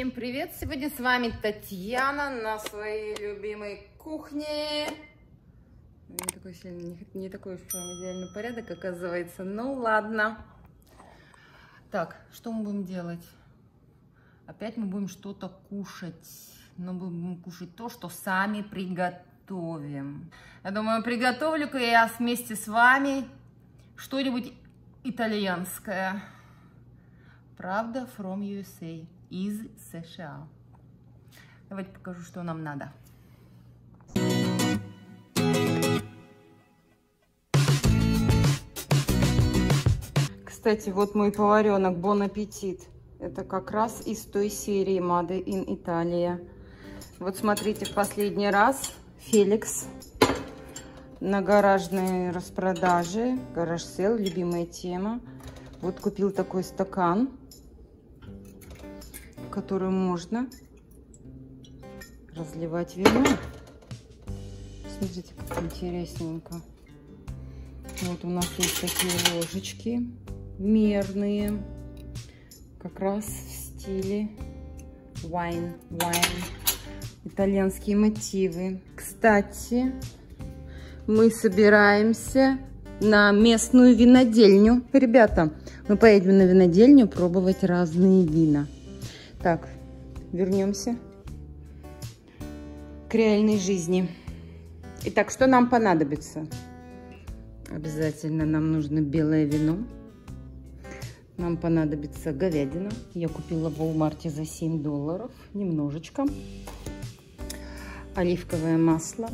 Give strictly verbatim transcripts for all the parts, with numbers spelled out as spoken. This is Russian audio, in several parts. Всем привет! Сегодня с вами Татьяна на своей любимой кухне. Не такой, сильный, не такой уж прям идеальный порядок, оказывается. Ну ладно. Так, что мы будем делать? Опять мы будем что-то кушать. Но мы будем кушать то, что сами приготовим. Я думаю, приготовлю-ка я вместе с вами что-нибудь итальянское. Правда, from ю эс эй. Из США. Давайте покажу, что нам надо. Кстати, вот мой поваренок Бон Аппетит. Это как раз из той серии Made in Italia. Вот смотрите, в последний раз Феликс на гаражной распродаже, гараж сел, любимая тема. Вот купил такой стакан, которую можно разливать вино. Смотрите, как интересненько. Вот у нас есть такие ложечки мерные, как раз в стиле wine, wine. Итальянские мотивы. Кстати, мы собираемся на местную винодельню. Ребята, мы поедем на винодельню пробовать разные вина. Так, вернемся к реальной жизни. Итак, что нам понадобится? Обязательно нам нужно белое вино. Нам понадобится говядина. Я купила в Walmart за семь долларов. Немножечко. Оливковое масло.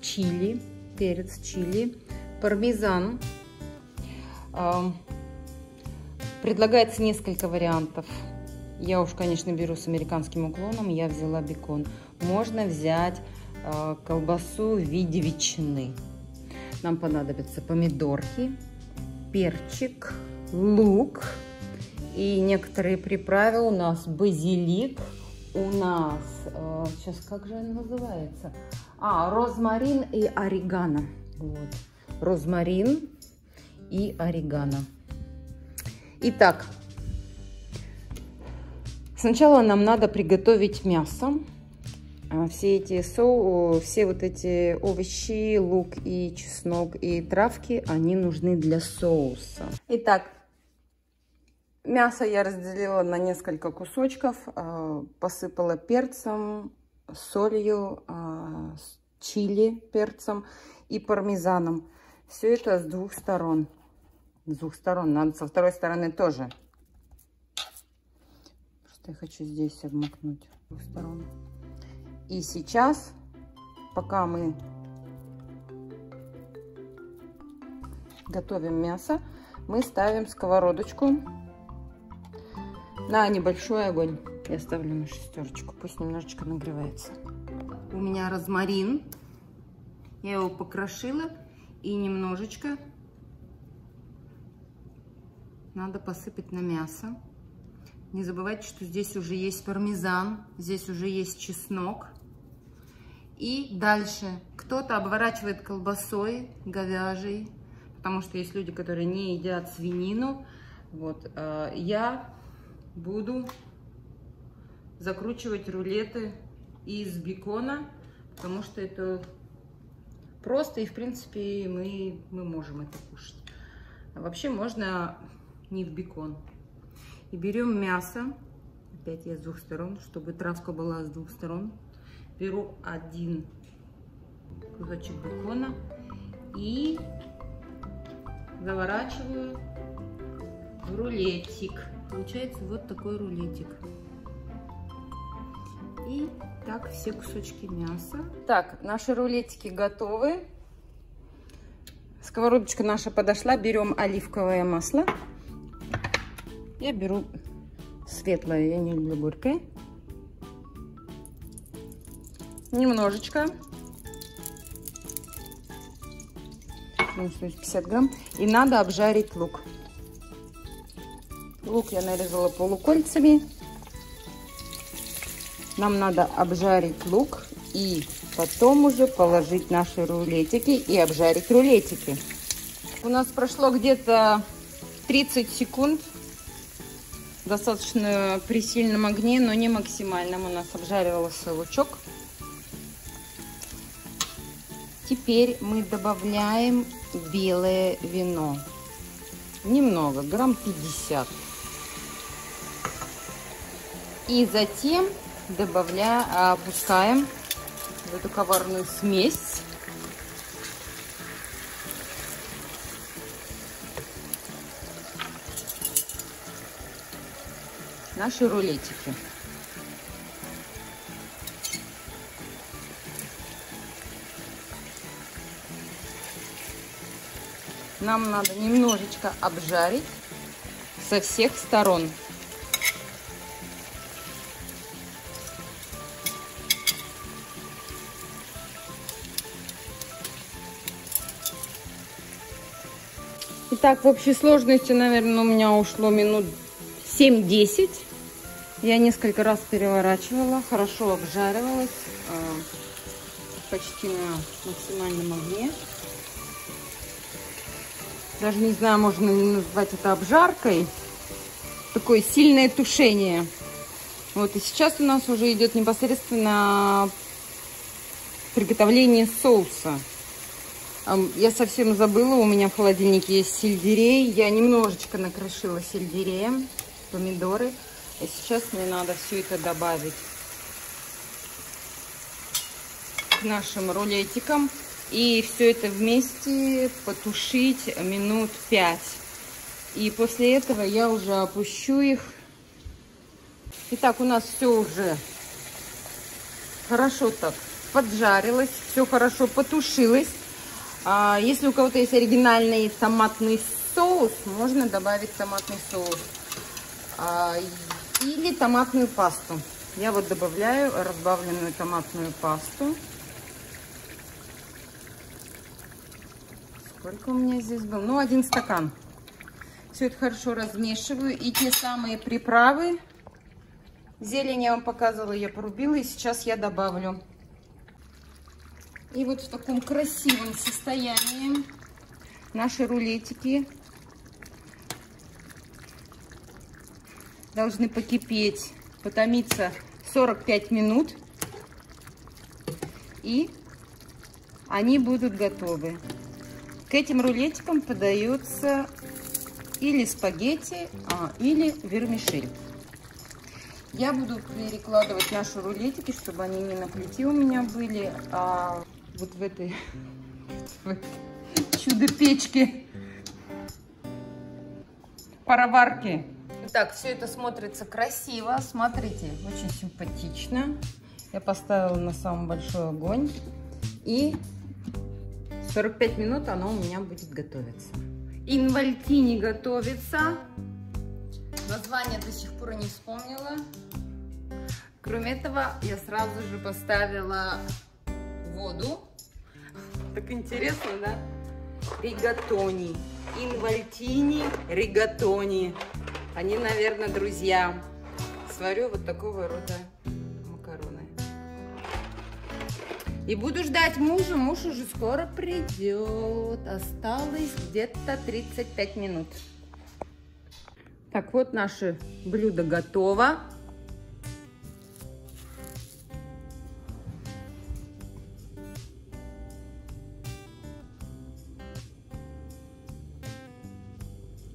Чили. Перец чили. Пармезан. Предлагается несколько вариантов. Я уж, конечно, беру с американским уклоном. Я взяла бекон. Можно взять э, колбасу в виде ветчины. Нам понадобятся помидорки, перчик, лук. И некоторые приправы. У нас базилик. У нас... Э, сейчас, как же она называется? А, розмарин и орегано. Вот. Розмарин и орегано. Итак, сначала нам надо приготовить мясо. Все эти соу, все вот эти овощи, лук и чеснок и травки, они нужны для соуса. Итак, мясо я разделила на несколько кусочков, посыпала перцем, солью, чили перцем и пармезаном. Все это с двух сторон. С двух сторон. Надо со второй стороны тоже. Просто я хочу здесь обмакнуть. С двух сторон. И сейчас, пока мы готовим мясо, мы ставим сковородочку на небольшой огонь. Я ставлю на шестерочку. Пусть немножечко нагревается. У меня розмарин. Я его покрошила. И немножечко... надо посыпать на мясо. Не забывайте, что здесь уже есть пармезан, здесь уже есть чеснок. И дальше кто-то обворачивает колбасой говяжьей, потому что есть люди, которые не едят свинину. Вот, я буду закручивать рулеты из бекона, потому что это просто и, в принципе, мы, мы можем это кушать. А вообще можно... не в бекон. И берем мясо. Опять я с двух сторон, чтобы травка была с двух сторон. Беру один кусочек бекона и заворачиваю в рулетик. Получается вот такой рулетик. И так все кусочки мяса. Так, наши рулетики готовы. Сковородочка наша подошла. Берем оливковое масло. Я беру светлое, я не люблю горькое. Немножечко. пятьдесят грамм. И надо обжарить лук. Лук я нарезала полукольцами. Нам надо обжарить лук и потом уже положить наши рулетики и обжарить рулетики. У нас прошло где-то тридцать секунд. достаточно при сильном огне, но не максимальном. У нас обжаривался лучок. Теперь мы добавляем белое вино. Немного, грамм пятьдесят. И затем добавляем, опускаем в эту коварную смесь. Наши рулетики. Нам надо немножечко обжарить со всех сторон. Итак, в общей сложности, наверное, у меня ушло минут семь-десять. Я несколько раз переворачивала, хорошо обжаривалась, почти на максимальном огне. Даже не знаю, можно ли назвать это обжаркой. Такое сильное тушение. Вот, и сейчас у нас уже идет непосредственно приготовление соуса. Я совсем забыла, у меня в холодильнике есть сельдерей. Я немножечко накрошила сельдереем, помидоры. И сейчас мне надо все это добавить к нашим рулетикам. И все это вместе потушить минут пять. И после этого я уже опущу их. Итак, у нас все уже хорошо так поджарилось, все хорошо потушилось. Если у кого-то есть оригинальный томатный соус, можно добавить томатный соус. Или томатную пасту. Я вот добавляю разбавленную томатную пасту. Сколько у меня здесь было? Ну, один стакан. Все это хорошо размешиваю. И те самые приправы. Зелень я вам показывала, я порубила. И сейчас я добавлю. И вот в таком красивом состоянии наши рулетики должны покипеть, потомиться сорок пять минут, и они будут готовы. К этим рулетикам подается или спагетти, или вермишель. Я буду перекладывать наши рулетики, чтобы они не на плите у меня были, а вот в этой чудо-печке, пароварке. Так, все это смотрится красиво, смотрите, очень симпатично. Я поставила на самый большой огонь, и сорок пять минут оно у меня будет готовиться. Инвольтини готовится. Название до сих пор не вспомнила. Кроме этого, я сразу же поставила воду. Так интересно, да? Ригатони. Инвольтини, ригатони. Они, наверное, друзья. Сварю вот такого рода макароны. И буду ждать мужа. Муж уже скоро придет. Осталось где-то тридцать пять минут. Так, вот наше блюдо готово.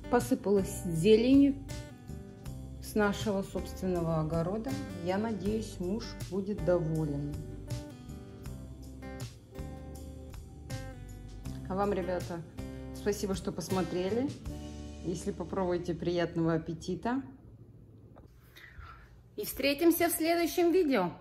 Посыпалась зеленью с нашего собственного огорода. Я надеюсь, муж будет доволен. А вам, ребята, спасибо, что посмотрели. Если попробуйте, приятного аппетита. И встретимся в следующем видео.